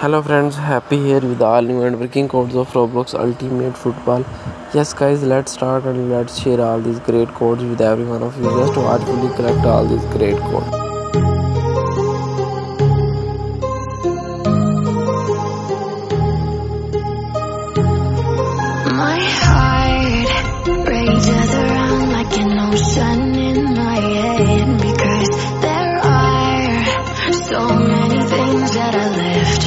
Hello friends, Happy here with all new and working codes of Roblox Ultimate Football. Yes guys, let's start and let's share all these great codes with every one of you. Just to artfully collect all these great codes. My heart rages around like an ocean in my head, because there are so many things that I left.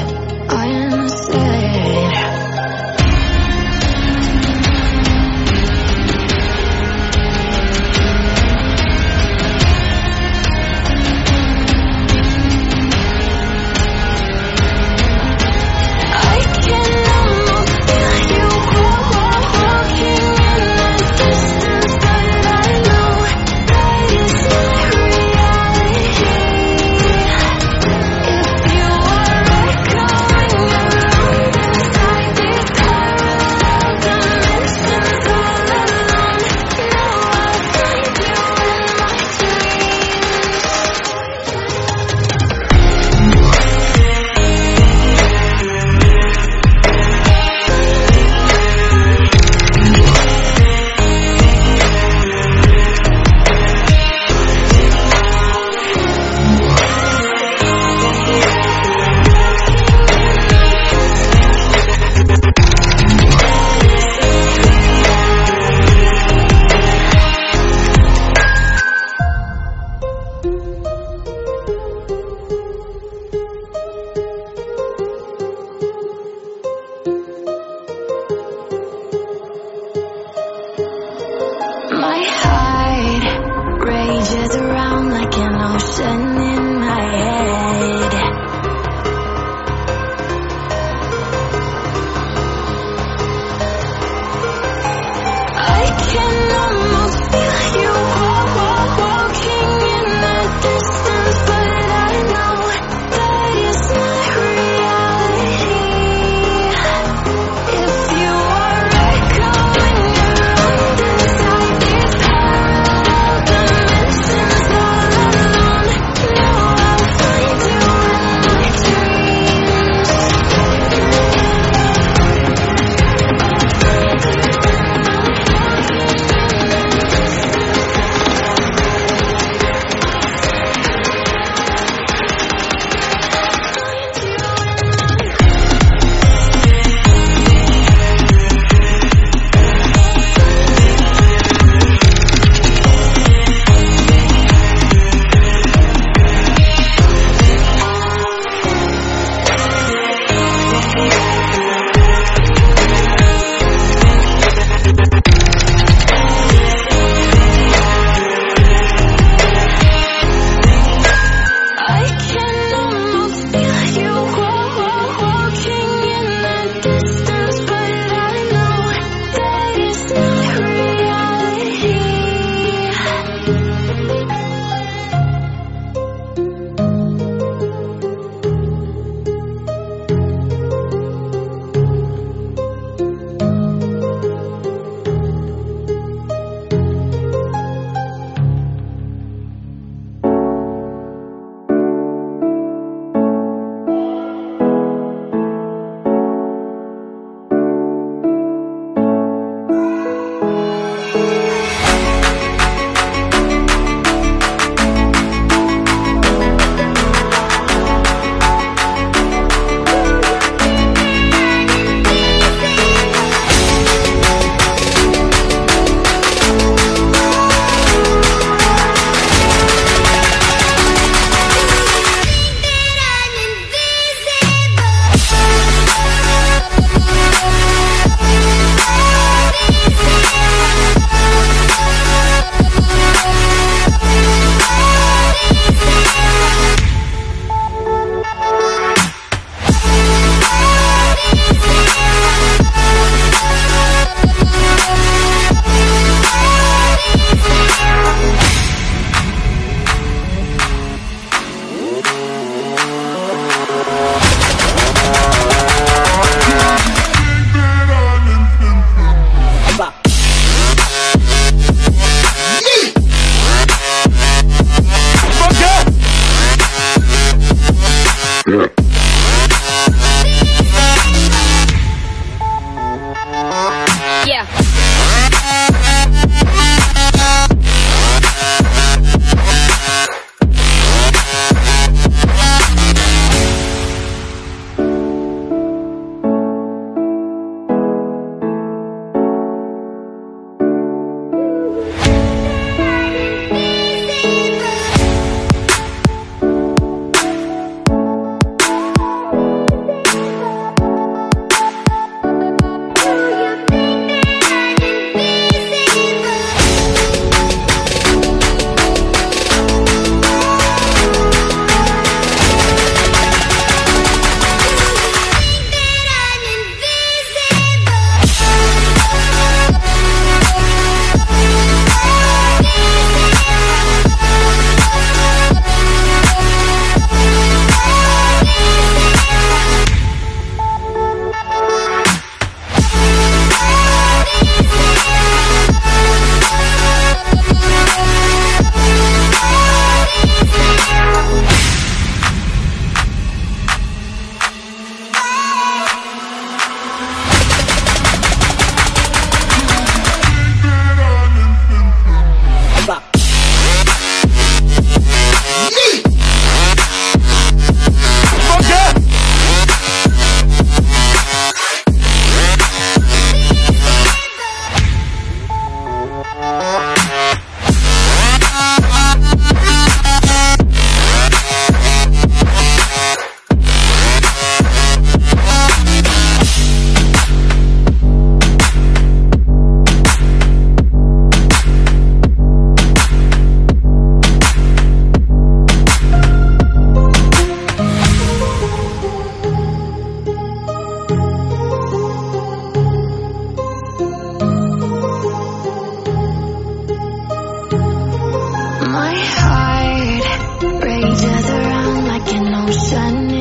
Rage as I run like an ocean.